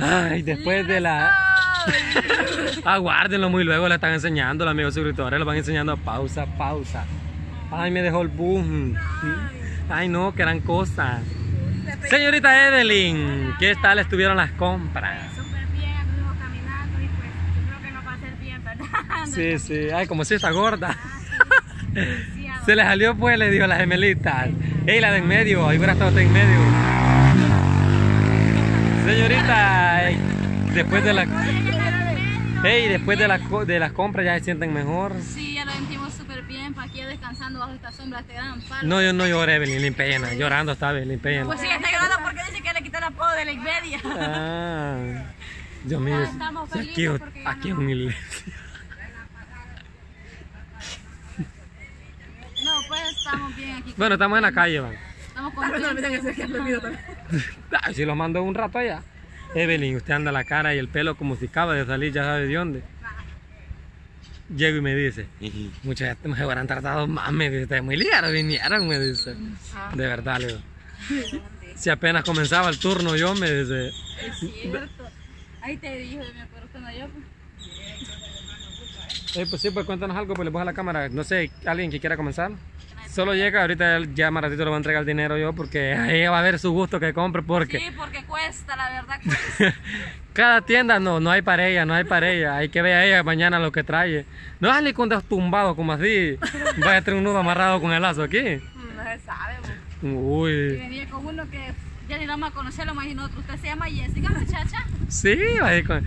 Ay, después de la... Aguárdenlo, muy luego la están enseñando, los amigos suscriptores lo van enseñando a pausa, pausa. Ay, me dejó el boom. Ay, no, que eran cosas. Señorita Evelyn, ¿qué tal estuvieron las compras? Súper bien, estuvimos caminando y pues yo creo que nos va a hacer bien, ¿verdad? Sí, sí, ay, como si está gorda. Se le salió pues, le dijo las gemelitas. Ey, la de en medio, ahí hubiera estado usted en medio. Señorita, después de la... Ey, después de las compras ya se sienten mejor. Sí, ya lo sentimos súper bien, para aquí descansando bajo esta sombra, te dan palo. No, yo no lloré, Evelyn, le pena, llorando está Evelyn, pena. Pues sí, está llorando porque dice que le quitó el apodo de la iglesia. Ah, Dios mío, aquí es una iglesia. No, pues estamos bien aquí. Bueno, estamos en la calle, van. Estamos con no olviden que se quede dormido también. Si los mando un rato allá. Evelyn, usted anda la cara y el pelo como si acaba de salir, ya sabe de dónde. Llego y me dice, muchas veces me hubieran tratado más, me dice, ustedes muy liaros vinieron, me dice. De verdad, le digo. Si apenas comenzaba el turno yo, me dice. Es cierto. Ahí te dijo, me acuerdo cuando yo. Pues sí, pues cuéntanos algo, pues le pongo a la cámara. No sé, alguien que quiera comenzar. Solo llega, ahorita ya más ratito le voy a entregar el dinero yo porque ella va a ver su gusto que compre porque... Sí, porque cuesta, la verdad cuesta. Cada tienda no hay para ella, no hay para ella. Hay que ver a ella mañana lo que trae. No hazle con dos tumbados como así. Vaya a tener un nudo amarrado con el lazo aquí. No se sabe, pues. Uy. Y venía con uno que ya ni vamos a conocerlo más y nosotros. Usted se llama Jessica, muchacha. Sí, vaya con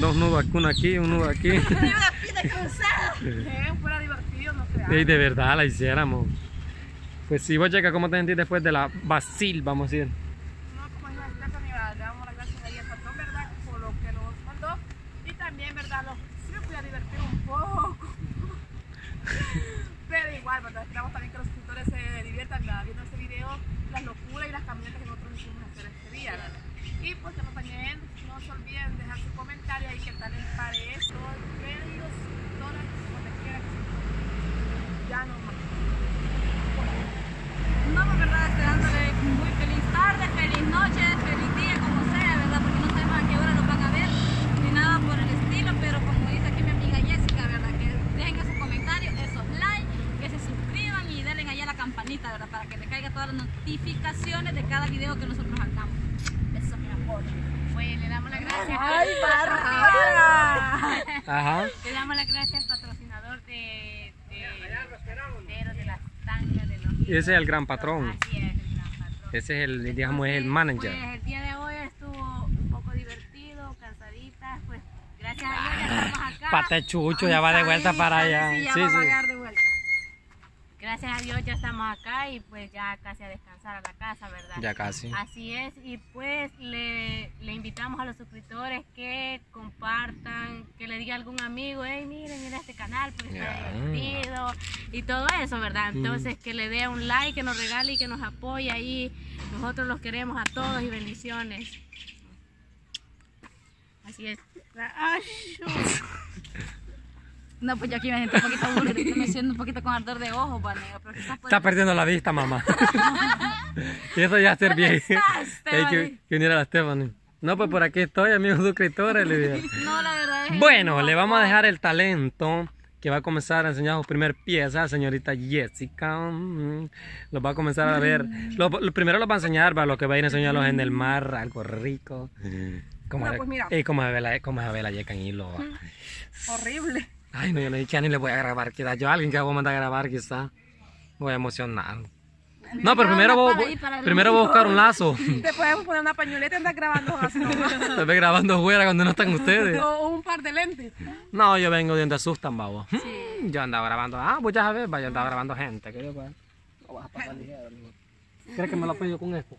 dos nudos, uno aquí, un nudo aquí. Y una pinta cruzada. Fuera divertido, no creamos. Y de verdad la hiciéramos. Pues sí, vos Checa, ¿cómo te sentís después de la Basil, vamos a ir? No, como es la casa, le damos las gracias a Dios, ¿verdad? Por lo que nos mandó. Y también, ¿verdad? Sí nos voy a divertir un poco. Pero igual, ¿verdad? Esperamos también que los escritores se diviertan viendo este video, las locuras y las caminatas que nosotros hicimos hacer este día, ¿verdad? Y pues también no se olviden dejar su comentario ahí, qué tal les parece. Todos los medios, dólares, donde quiera que se ya no más. No, verdad, esperándole muy feliz tarde, feliz noche, feliz día, como sea, verdad, porque no sabemos a qué hora nos van a ver, ni nada por el estilo, pero como dice aquí mi amiga Jessica, verdad, que dejen esos comentarios, esos likes, que se suscriban y denle allá la campanita, verdad, para que les caiga todas las notificaciones de cada video que nosotros hagamos. Eso, mi amor. Bueno, le damos las gracias. ¡Ay, barra! Le damos las gracias al patrocinador de las tangas, de los... Ese es el gran patrón. Así es, el gran patrón. Ese es el, entonces, digamos, es el manager. Pues, el día de hoy estuvo un poco divertido, cansadita, pues gracias a Dios ya estamos acá. Pate chucho, ya va de vuelta para allá. Sí, ya va a pagar de vuelta. Gracias a Dios ya estamos acá y pues ya casi a descansar a la casa, ¿verdad? Ya casi. Así es, y pues le invitamos a los suscriptores que compartan, que le diga a algún amigo, hey, miren, mira este canal, pues está divertido y todo eso, ¿verdad? Entonces que le dé un like, que nos regale y que nos apoye ahí. Nosotros los queremos a todos y bendiciones. Así es. Ay, no, pues yo aquí me siento un poquito aburrido, me siento un poquito con ardor de ojos, ¿vale? Pero quizás puede... Está perdiendo la vista, mamá. Y eso ya ser bien. Hay que unir a la Stephanie. No, pues por aquí estoy, amigos suscriptores. No, la verdad es... Bueno, le vamos a dejar el talento que va a comenzar a enseñar sus primeras piezas, señorita Jessica. Los va a comenzar a ver. Primero los va a enseñar, va lo que va a ir a enseñarlos en el mar, algo rico. Como no, pues mira. Como a ver la yeca en hilo. Horrible. Ay, no, yo le dije que a ni le voy a grabar, quizás yo a alguien que voy a mandar a grabar, quizás voy a emocionar. No, pero primero voy a buscar un lazo. Te podemos poner una pañoleta y andar grabando así. Te ves grabando fuera cuando no están ustedes. O un par de lentes. No, yo vengo de donde asustan, babo. Sí. Yo andaba grabando, pues ya sabes, yo andaba grabando gente. No vas a pasar ligero. ¿Crees que me lo pillo con esto?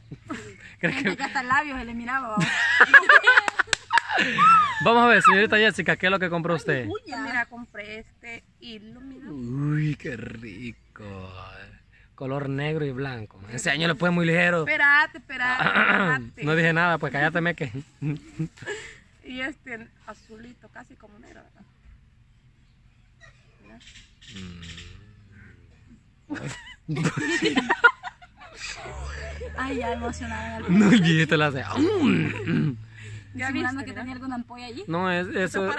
¿Crees que hasta el labio se le miraba, babo? Vamos a ver, señorita Jessica, ¿qué es lo que compró usted? Uy, mira, compré este hilo, mira. Uy, qué rico. Color negro y blanco. Ese año lo puse muy ligero. Esperate. No dije nada, pues cállate, me que. Y este azulito, casi como negro, ¿verdad? Mira. Ay, ya emocionada. No, el viejito la hace. ¿Simulando que tenía alguna ampolla allí? No, es eso.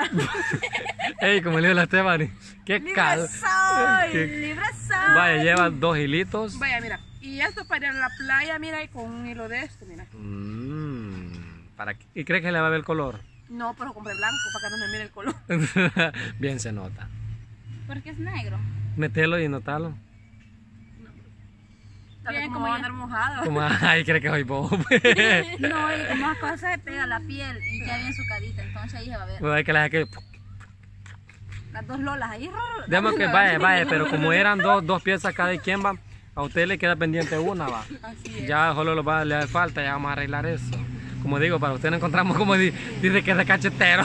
Ey, como le digo a la Estefany. ¡Qué caro! ¡Libre soy! Vaya, lleva dos hilitos. Vaya, mira. Y esto para ir a la playa, mira, y con un hilo de esto, mira. ¿Y crees que le va a ver el color? No, pero compré blanco para que no me mire el color. Bien se nota. Porque es negro. Metelo y notalo. Bien, como va a andar mojado. Como, ay, cree que soy bobo. No, y como las cosas se pega la piel y ya viene su carita, entonces ahí se va a ver. Bueno, hay que las que... Las dos lolas ahí. Digamos que vaya, pero como eran dos piezas cada quien va, a usted le queda pendiente una, va. Así es. Ya solo le hace falta, ya vamos a arreglar eso. Como digo, para usted no encontramos como dice que es de cachetero.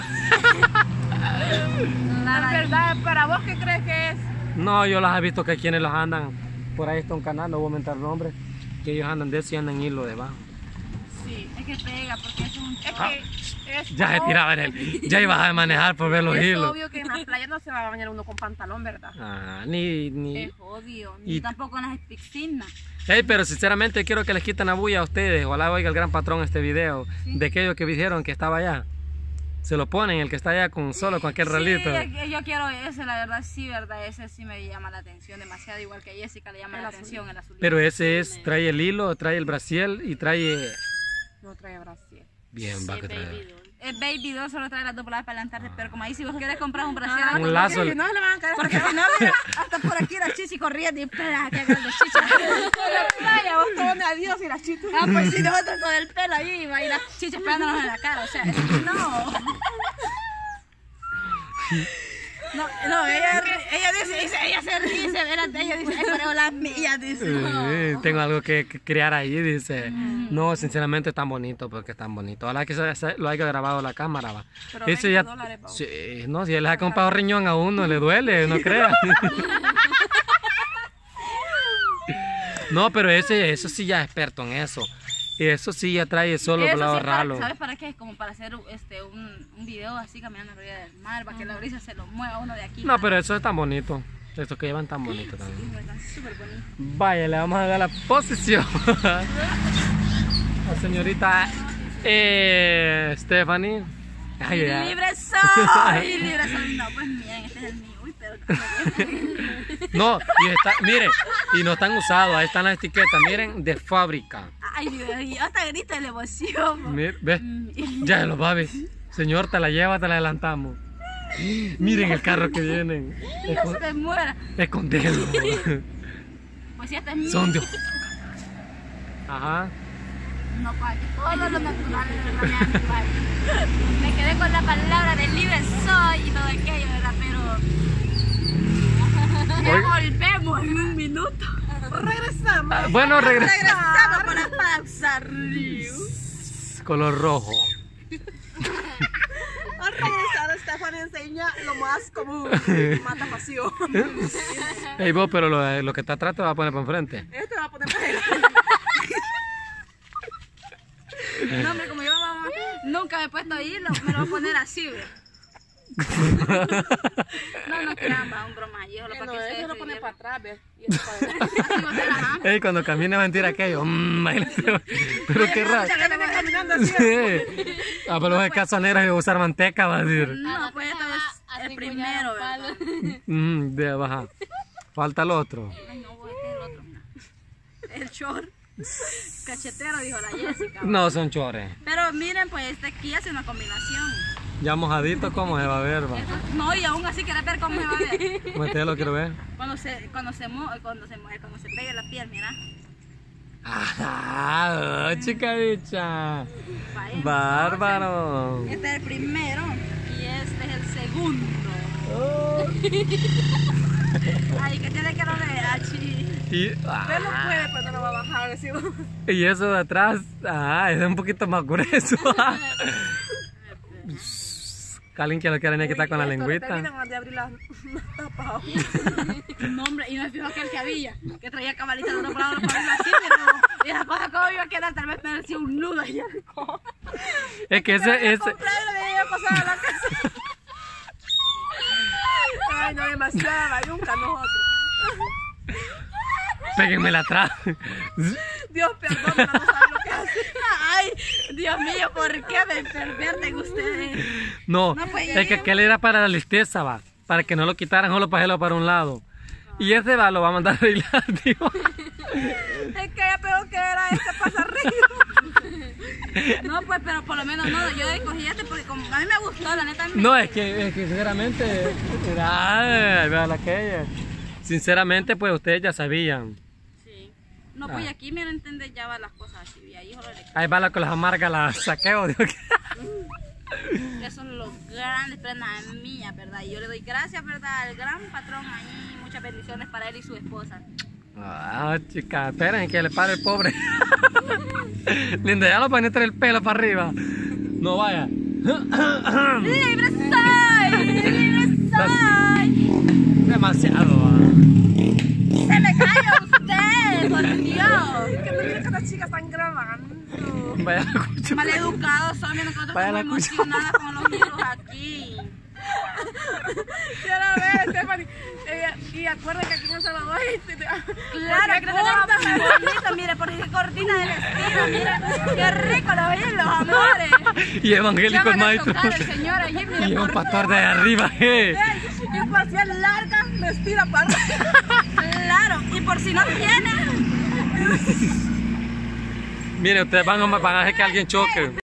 La verdad, ¿para vos qué crees que es? No, yo las he visto que quienes los andan. Por ahí está un canal, no voy a aumentar el nombre, que ellos andan de eso y andan hilo debajo. Sí, es que pega, porque es un... ya se tiraba en él, ya ibas a manejar por ver los hilos. Es obvio que en las playas no se va a bañar uno con pantalón, ¿verdad? Ah, ni... Es odio, ni tampoco en las piscinas. Ey, pero sinceramente quiero que les quiten la bulla a ustedes, ojalá oiga el gran patrón este video, ¿sí? De aquellos que dijeron que estaba allá. Se lo ponen, el que está allá con solo, con aquel relito. Sí, yo quiero ese, la verdad, ese sí me llama la atención demasiado, igual que a Jessica le llama la atención el azul. Pero ese es, trae el hilo, trae el brasiel y trae... No trae brasiel. Bien, sí, va que trae. El Baby Doll solo trae las dos bolas para adelantarte, pero como ahí si vos quieres comprar un brasier... un lazo. No se le van a caer, porque no, mira, hasta por aquí la chichi corriendo y espera, que hagan las chichas. En la playa, vos tomando adiós y las chichas. Ah, pues si nosotros con el pelo ahí, y las chichas pegándonos en la cara, o sea, no. No, ella se ríe, ella dice, ay, pero las mías, dice. No. Tengo algo que crear ahí, dice. No, sinceramente es tan bonito, porque es tan bonito. Ojalá que lo haya grabado la cámara, va. Pero eso ya, dólares, sí, no, si él les ha comprado riñón a uno, le duele, no creas. No, pero eso sí ya es experto en eso. Eso sí ya trae solo lado sí, ralo. ¿Sabes para qué? Es como para hacer un video así caminando arriba del mar, para que la brisa se lo mueva uno de aquí. No, pero eso es tan bonito. Estos que llevan tan bonito también. Sí, verdad, súper bonito. Vaya, le vamos a dar la posición. La señorita Estefany. ¡Libre soy! ¡Libre soy! No, pues miren, este es el mío. Uy, pero no, y está, miren, y no están usados, ahí están las etiquetas, miren, de fábrica. Ay, Dios, hasta grita de la emoción. Mira, ve, ya los babes. Señor, te la lleva, te la adelantamos. Miren el carro que vienen. No se te muera. Escondelo. Pues ya está mío. Son de... Ajá. No, pa, todo lo natural, ¿verdad? Me quedé con la palabra de libre soy y todo aquello, ¿verdad? Pero... Ya volvemos en un minuto. Regresamos. Ah, bueno, regresamos con la pausa, Río. Color rojo. Al regresar, Estefany enseña lo más común. Mata pasión. Ey, vos, pero lo que está atrás te va a poner para enfrente. Este va a poner para enfrente. No, hombre, como yo mamá, nunca me he puesto hilo, me lo voy a poner así, bro. No crean, un broma. Yo lo para que se lo pone para atrás, ve. Ey, cuando camina va a mentir aquello. Pero qué raro. Ah, pero los de cazoneras iba a usar manteca, va a decir. No, pues esta es el primero, ¿verdad? De baja. Falta el otro. Ay, no, voy a tener el otro. El short. Cachetero, dijo la Jessica. No, son chores. Pero miren, pues este aquí hace una combinación. Ya mojadito, ¿cómo se va a ver? Va? Eso, no, y aún así querés ver cómo se va a ver. ¿Cómo te lo quiero ver? Cuando se pegue la piel, mira. ¡Ah, chica dicha! ¡Bárbaro! Este es el primero y este es el segundo. Oh. Ay, que tiene que lo ver, Achi. Pero no puede, pues no lo va a bajar, ¿sí? Y eso de atrás, es un poquito más grueso. Alguien que lo quiere ni quitar con la lengüita. No, hombre, y me fijo que el que había, que traía cabalita de uno para otro, para así, pero... Y después acabo yo a quedar, tal vez me hacía un nudo allá. Es que ese... Ay, no, demasiado, nunca nosotros. Péguenme la atrás. Dios, perdón, no sabe lo que hace. Ay, Dios mío, ¿por qué me pervierten ustedes? No, no pues, es que aquel era para la limpieza, va. Para que no lo quitaran, solo para un lado. Y ese va, lo va a mandar a arreglar, Dios. Es que ya peor que era este pasarrillo. No, pues, pero por lo menos no, yo escogí este porque como a mí me gustó, la neta. No, es que sinceramente, era, vea la aquella. Sinceramente, pues ustedes ya sabían. Sí. No, pues aquí, mira, entendés, ya van las cosas así. Y ahí, joder, ahí va la con las amargas, las saqueo. Digo, que son los grandes prendas mías, ¿verdad? Y yo le doy gracias, ¿verdad? Al gran patrón ahí, muchas bendiciones para él y su esposa. Ah, chica, esperen que le pare el pobre. Linda, ya lo van a entrar el pelo para arriba. No vaya. ¡Libre soy! ¡Libre soy! Demasiado. ¡Se me calla usted! ¡Por Dios! Que no quiero que las chicas tan grabando. Vaya la cucha. Maleducados son, nosotros estamos emocionadas con los niños aquí. Ya la ves, Stephanie. Y acuérdate que aquí en El Salvador claro, que tenemos bonito, mire, por esa cortina del estilo, mire. Qué rico lo ven los amores. Y evangélicos maestros. Y un pastor de arriba, Y pasión larga, vestida para arriba. Claro, y por si no tiene. Miren, ustedes van a hacer que alguien choque.